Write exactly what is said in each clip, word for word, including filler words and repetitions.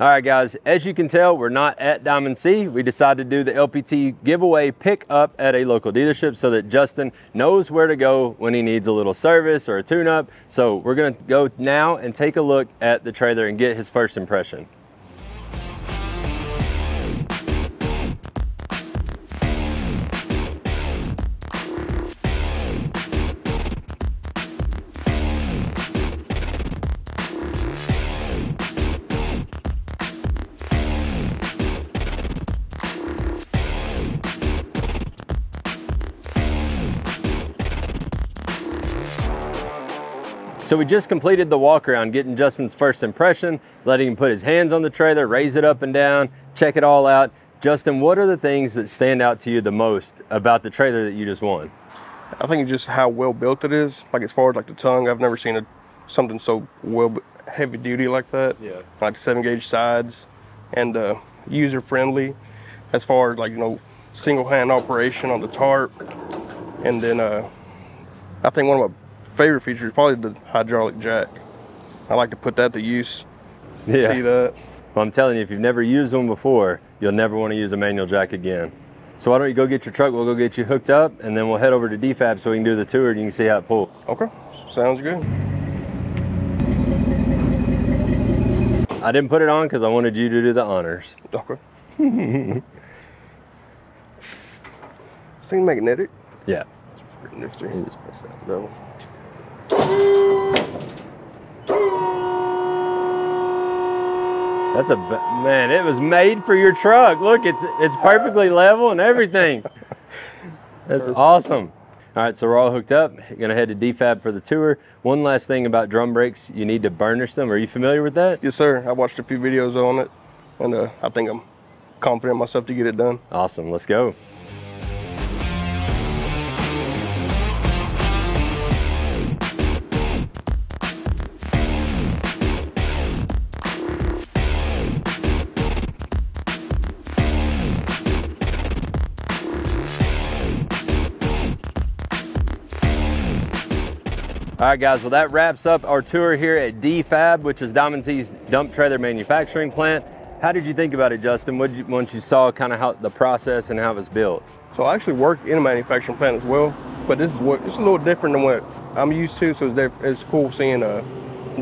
All right, guys, as you can tell, we're not at Diamond C. We decided to do the L P T giveaway pickup at a local dealership so that Justin knows where to go when he needs a little service or a tune-up. So we're gonna go now and take a look at the trailer and get his first impression. So we just completed the walk around, getting Justin's first impression, letting him put his hands on the trailer, raise it up and down, check it all out. Justin, what are the things that stand out to you the most about the trailer that you just won? I think just how well built it is. Like as far as like the tongue, I've never seen a, something so well heavy duty like that. Yeah. Like seven gauge sides and uh, user friendly as far as like, you know, single hand operation on the tarp. And then uh, I think one of my favorite feature is probably the hydraulic jack. I like to put that to use. Yeah. See that? Well, I'm telling you, if you've never used one before, you'll never want to use a manual jack again. So why don't you go get your truck, we'll go get you hooked up, and then we'll head over to D F A B so we can do the tour and you can see how it pulls. Okay, sounds good. I didn't put it on because I wanted you to do the honors. Okay. Seem magnetic? Yeah. It's pretty nifty. You just press that. No. That's a man. It was made for your truck. Look, it's it's perfectly level and everything. That's awesome. All right, so we're all hooked up. Gonna head to D F A B for the tour. One last thing about drum brakes, you need to burnish them. Are you familiar with that? Yes, sir. I watched a few videos on it, and uh, I think I'm confident in myself to get it done. Awesome. Let's go. All right, guys, well, that wraps up our tour here at D F A B, which is Diamond C's dump trailer manufacturing plant. How did you think about it, Justin? What did you, once you saw kind of how the process and how it was built? So I actually work in a manufacturing plant as well, but this is what, it's a little different than what I'm used to, so it's, it's cool seeing a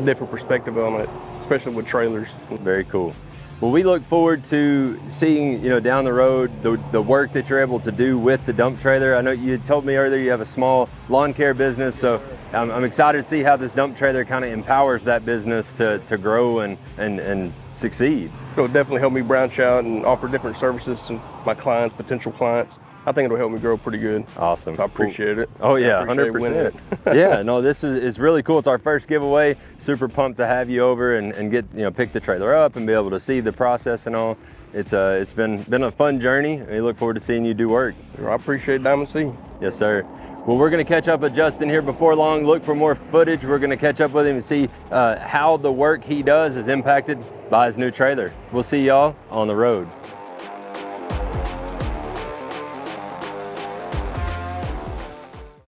different perspective on it, especially with trailers. Very cool. Well, we look forward to seeing, you know, down the road, the, the work that you're able to do with the dump trailer. I know you told me earlier you have a small lawn care business, so I'm, I'm excited to see how this dump trailer kind of empowers that business to, to grow and, and, and succeed. It'll definitely help me branch out and offer different services to my clients, potential clients. I think it'll help me grow pretty good. Awesome. So I appreciate it. Oh yeah, one hundred percent. Yeah, no, this is it's really cool. It's our first giveaway. Super pumped to have you over and, and get, you know, pick the trailer up and be able to see the process and all. It's uh, it's been been a fun journey. I look forward to seeing you do work. I appreciate Diamond C. Yes, sir. Well, we're gonna catch up with Justin here before long. Look for more footage. We're gonna catch up with him and see uh, how the work he does is impacted by his new trailer. We'll see y'all on the road.